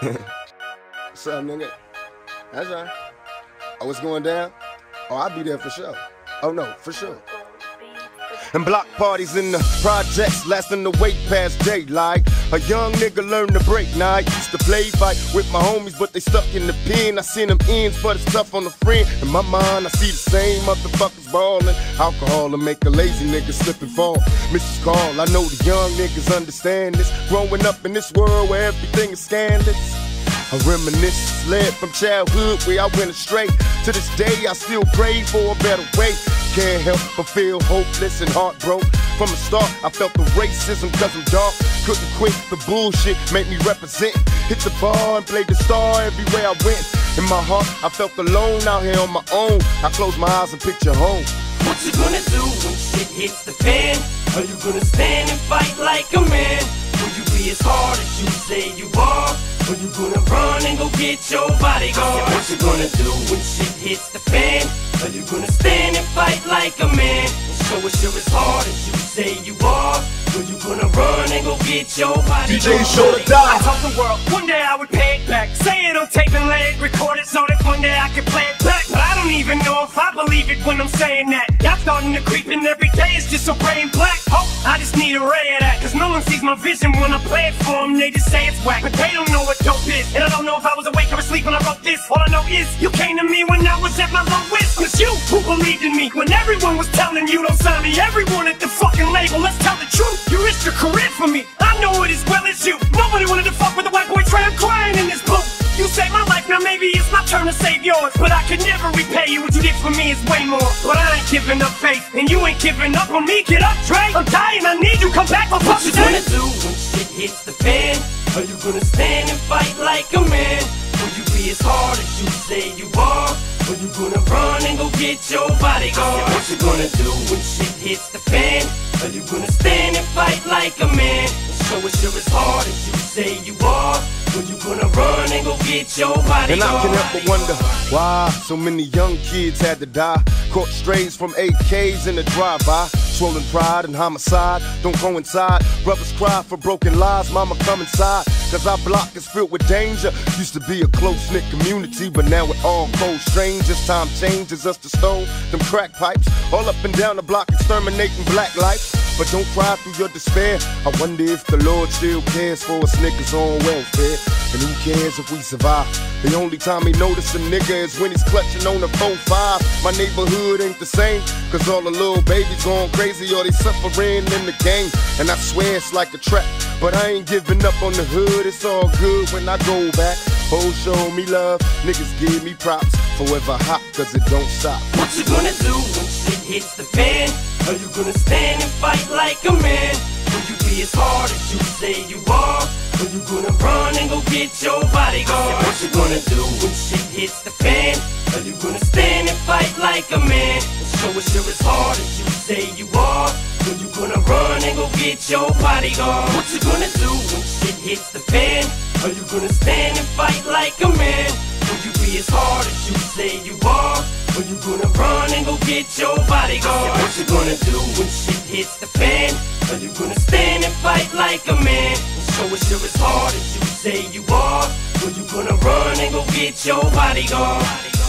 What's up, nigga? That's right. Oh, it's going down? Oh, I'll be there for sure. Oh, no, for sure. And block parties in the projects, lasting the wait past daylight. A young nigga learned to break. Now I used to play fight with my homies, but they stuck in the pen. I seen them ends, but it's tough on a friend. In my mind, I see the same motherfuckers ballin'. Alcohol will make a lazy nigga slip and fall. Mrs. Call, I know the young niggas understand this. Growing up in this world where everything is scandalous, I reminisce, led from childhood where I went astray. To this day, I still pray for a better way. Can't help but feel hopeless and heartbroken. From the start, I felt the racism cause I'm dark. Couldn't quit the bullshit, made me represent. Hit the bar and played the star everywhere I went. In my heart, I felt alone out here on my own. I closed my eyes and picture home. What you gonna do when shit hits the fan? Are you gonna stand and fight like a man? Will you be as hard as you say you are? Or you gonna run and go get your bodyguard? What you gonna do when shit hits the fan? Are you gonna stand and fight like a man? And show us you're as hard as you say you are? Or you gonna run and go get your bodyguard? DJ sure to die. I told the world one day I would pay it back. Say it on tape and let it record it so that one day I can play it back. But I don't even know if I believe it when I'm saying that. Y'all starting to creep and every day it's just so gray and black. Oh, I just need a ray of that. Cause no one sees my vision when I play it for them. They just say it's whack, but they don't know what dope is. And I don't know if I was awake or asleep when I wrote this. All I know is you came to me when I was at my lowest. Cause you who believed in me when everyone was telling you don't sign me. Everyone at the fucking label, let's tell the truth. You risked your career for me, I know it as well as you. Nobody wanted to fuck with the white boy Dre. I'm crying in this book. You saved my life, now maybe it's my turn to save yours. But I could never repay you, what you did for me is way more. But I ain't giving up faith, and you ain't giving up on me. Get up, Dre, I'm dying, I need you, come back, I'll fuck today. What you gonna do when shit hits the fan? Are you gonna stand and fight like a man? Will you be as hard as you say you are? Or you gonna run and go get your bodyguard? What you gonna do when shit hits the fan? Are you gonna stand and fight like a man? And show us you're as hard as you say you are? Or you gonna run and go get your bodyguard? And I can help but wonder why so many young kids had to die. Caught strays from AKs in the drive-by. Swollen pride and homicide don't coincide. Brothers cry for broken lives, mama come inside. Cause our block is filled with danger. Used to be a close-knit community, but now we're all cold strangers. Time changes us to stone them crack pipes. All up and down the block exterminating black life. But don't cry through your despair. I wonder if the Lord still cares for us niggas on welfare. And who cares if we survive? The only time he notice a nigga is when he's clutching on a 4-5. My neighborhood ain't the same, cause all the little babies going crazy or they suffering in the game. And I swear it's like a trap, but I ain't giving up on the hood. It's all good when I go back. Oh, show me love, niggas give me props. Forever hot, cause it don't stop. What you gonna do when shit hits the fan? Are you gonna stand and fight like a man? Will you be as hard as you say you are? Or you gonna run and go get your bodyguard? What you gonna do when shit hits the fan? Are you gonna stand and fight like a man? And show us you're as hard as you say you are? Or you gonna run and go get your bodyguard? What you gonna do when shit hits the fan? Are you gonna stand and fight like a man? Will you be as hard as you say you are? Or you gonna run and go get your bodyguard? What you gonna do when shit hits the fan? Are you gonna stand and fight like a man? So it's sure as hard as you say you are. Or you gonna run and go get your bodyguard?